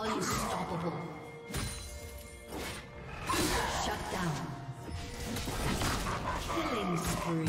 Unstoppable. Shut down. Killing spree.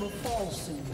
Will fall soon.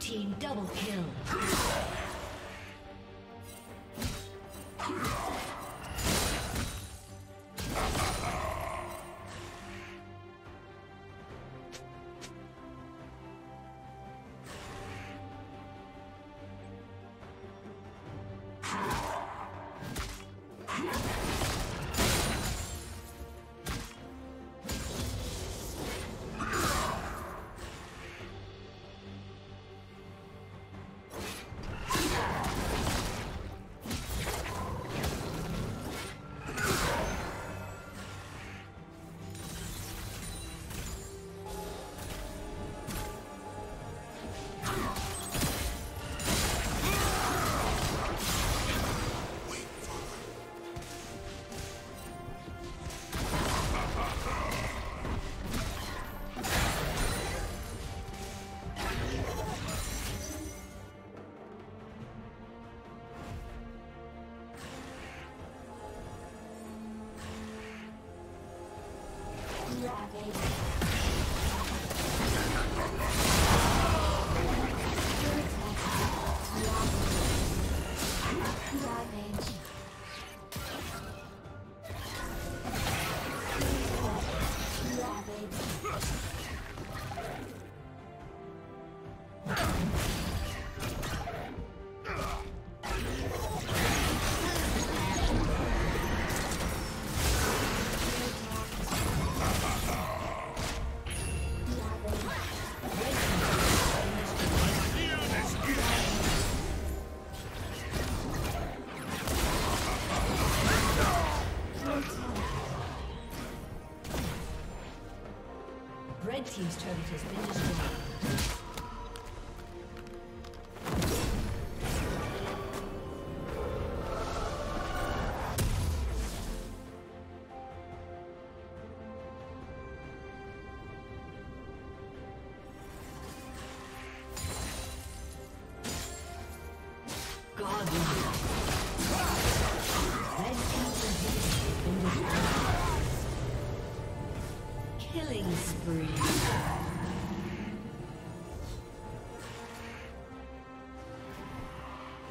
Team double kill. Team's turret has been destroyed.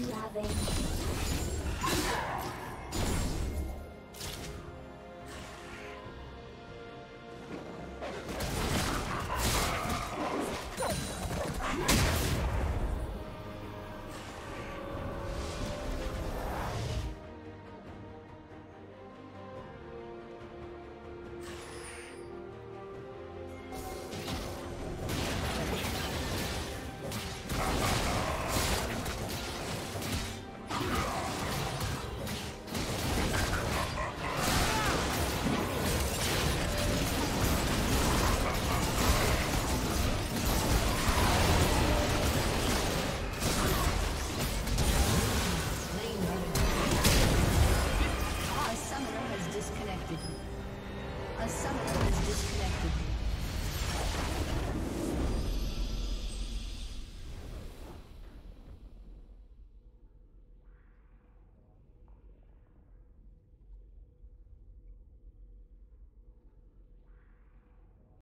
Loving.